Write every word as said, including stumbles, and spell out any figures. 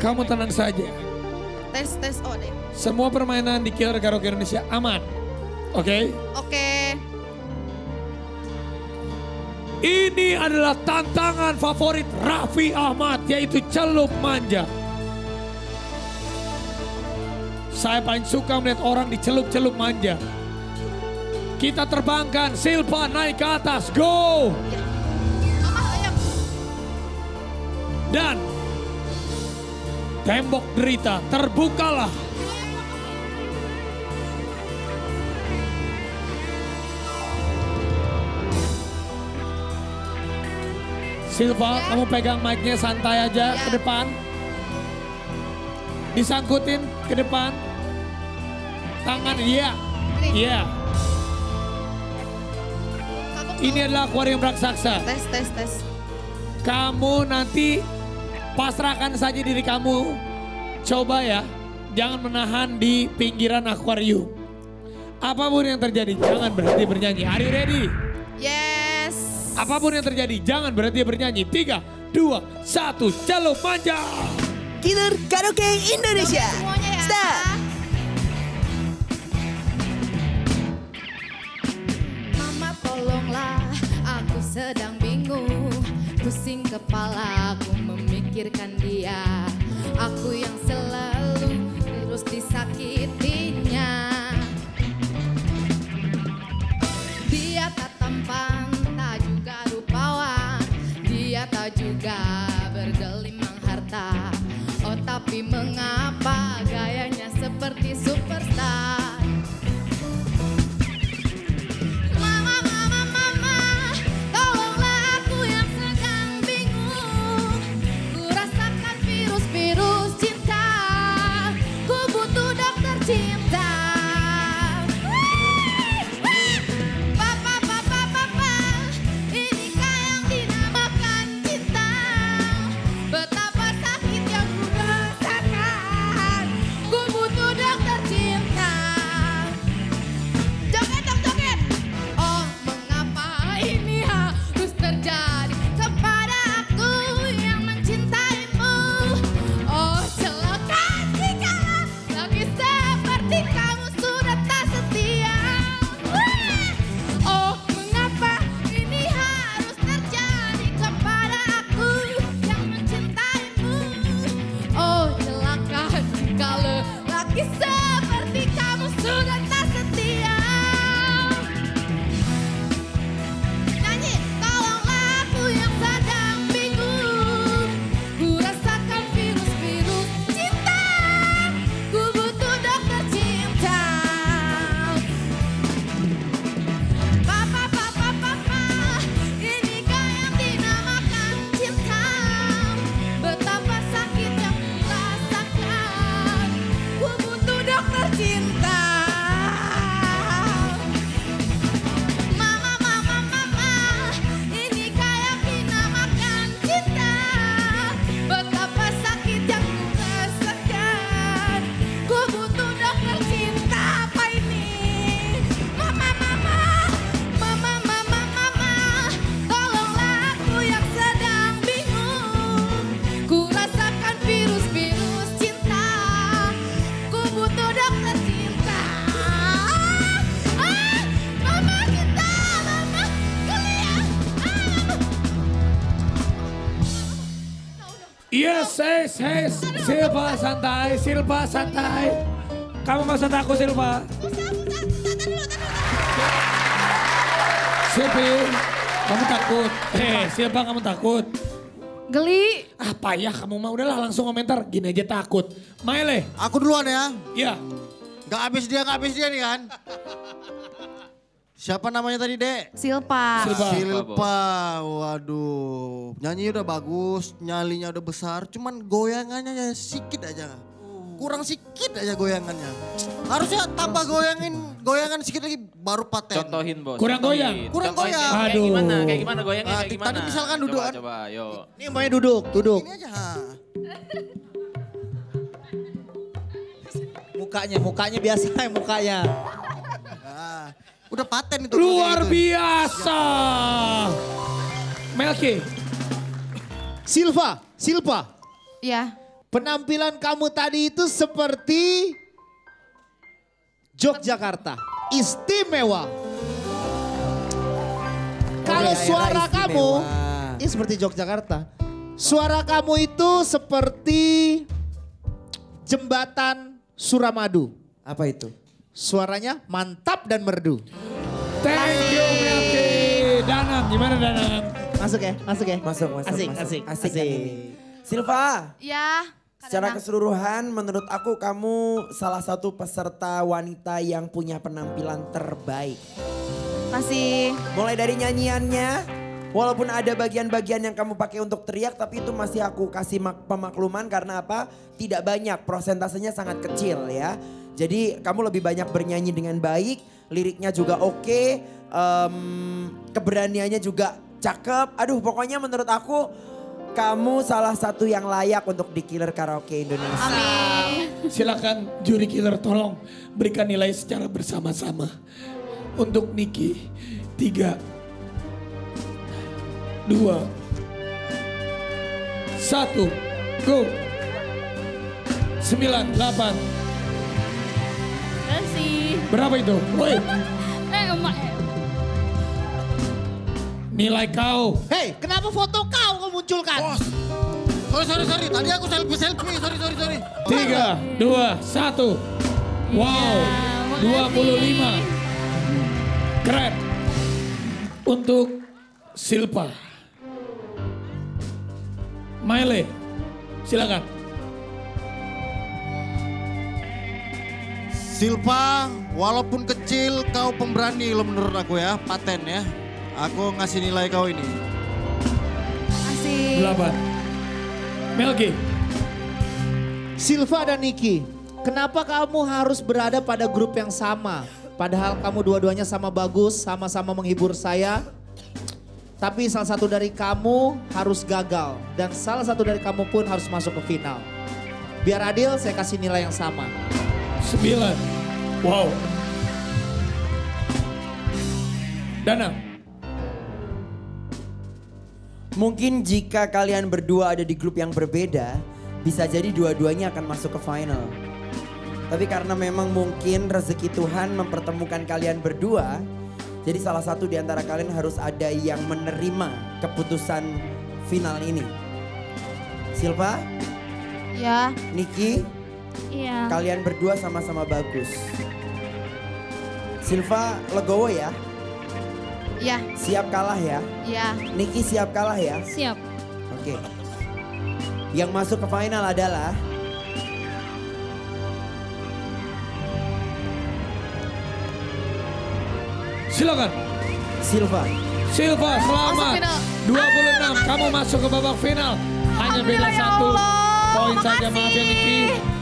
Kamu tenang saja. Tes, tes, oh deh. Semua permainan di Killer Karaoke Indonesia aman. Oke? Okay? Oke. Okay. Ini adalah tantangan favorit Raffi Ahmad, yaitu celup manja. Saya paling suka melihat orang dicelup-celup manja. Kita terbangkan, Silpa naik ke atas, go! Dan tembok derita terbukalah. Silpa, ya. Kamu pegang mic-nya santai aja, ya. Ke depan. Disangkutin ke depan. Tangan, iya. Iya. Ini adalah akuarium raksasa. Tes, tes, tes. Kamu nanti pasrahkan saja diri kamu. Coba ya, jangan menahan di pinggiran akuarium. Apapun yang terjadi, jangan berhenti bernyanyi. Are you ready? Yeah. Apapun yang terjadi, jangan berhenti bernyanyi. Tiga, dua, satu, celup manja. Killer Karaoke Indonesia. Ya. Start. Mama tolonglah, aku sedang bingung. Pusing kepala, aku memikirkan dia. Aku yang selalu terus disakitinya. Dia tak tampan. Tak juga bergelimang harta. Oh tapi mengapa gayanya seperti superstar. Mama, mama, mama, tolonglah aku yang sedang bingung. Ku rasakan virus-virus cinta. Ku butuh dokter cinta. Yes, yes, yes. Silpa santai, Silpa santai. Kamu gak usah takut, Silpa. Silpi, kamu takut. Eh, Silpa kamu takut. Geli. Ah payah kamu mah, udahlah langsung komentar. Gini aja takut. Maile. Aku duluan ya. Iya. Gak habis dia, gak habis dia nih kan. Siapa namanya tadi, Dek? Silpa. Silpa. Silpa, waduh. Nyanyi udah bagus, nyalinya udah besar. Cuman goyangannya sikit aja. Kurang sikit aja goyangannya. Harusnya tambah goyangin, goyangan sikit lagi baru paten. Contohin, Bos. Kurang goyang. Kurang Contohin. goyang. Aduh. Kayak gimana, kayak gimana goyangnya, kayak gimana. Tadi misalkan duduk. Coba, coba, yuk. Ini mbaknya duduk, duduk. Ini aja. Mukanya, mukanya biasa mukanya. Nah. Udah paten itu. Luar biasa. Melki. Silpa, Silpa. Ya. Penampilan kamu tadi itu seperti Jogjakarta. Istimewa. Kalau suara istimewa. kamu, ini seperti Jogjakarta. Suara kamu itu seperti Jembatan Suramadu. Apa itu? Suaranya mantap dan merdu. Thank you, Melki. Danang, gimana Danang? Masuk ya, masuk ya. Masuk, masuk, asik, masuk. Asik, asik, asik. asik. Silpa. Ya. Secara keseluruhan menurut aku kamu salah satu peserta wanita yang punya penampilan terbaik. Masih. Mulai dari nyanyiannya. Walaupun ada bagian-bagian yang kamu pakai untuk teriak, tapi itu masih aku kasih pemakluman karena apa? Tidak banyak, prosentasenya sangat kecil ya. Jadi kamu lebih banyak bernyanyi dengan baik, liriknya juga oke, um, keberaniannya juga cakep. Aduh pokoknya menurut aku kamu salah satu yang layak untuk di Killer Karaoke Indonesia. Amin. Silakan juri killer tolong berikan nilai secara bersama-sama. Untuk Niki, tiga, dua, satu, go. Sembilan, delapan. Kasih. Berapa itu? Woi. Eh, emak. Nilai kau. Hei, kenapa foto kau kau munculkan? Bos. Sorry, sorry, sorry. Tadi aku selfie-selfie. Sorry, sorry, sorry. Tiga, dua, satu. Wow, dua puluh lima. Keren. Untuk Silpa. Maile, silakan. Silpa, walaupun kecil kau pemberani lo menurut aku ya, paten ya. Aku ngasih nilai kau ini. Kasih. Delapan. Melki. Silva dan Niki, kenapa kamu harus berada pada grup yang sama? Padahal kamu dua-duanya sama bagus, sama-sama menghibur saya. Tapi salah satu dari kamu harus gagal. Dan salah satu dari kamu pun harus masuk ke final. Biar adil saya kasih nilai yang sama. Sembilan. Wow. Danang. Mungkin jika kalian berdua ada di grup yang berbeda, bisa jadi dua-duanya akan masuk ke final. Tapi karena memang mungkin rezeki Tuhan mempertemukan kalian berdua, jadi salah satu di antara kalian harus ada yang menerima keputusan final ini. Silpa? Ya. Niki? Iya. Kalian berdua sama-sama bagus. Silva legowo ya? Ya. Siap kalah ya? Ya. Niki siap kalah ya? Siap. Oke. Yang masuk ke final adalah silakan. Silva. Silva selamat. dua puluh enam kamu masuk ke babak final. Hanya beda satu poin saja, maaf ya Niki.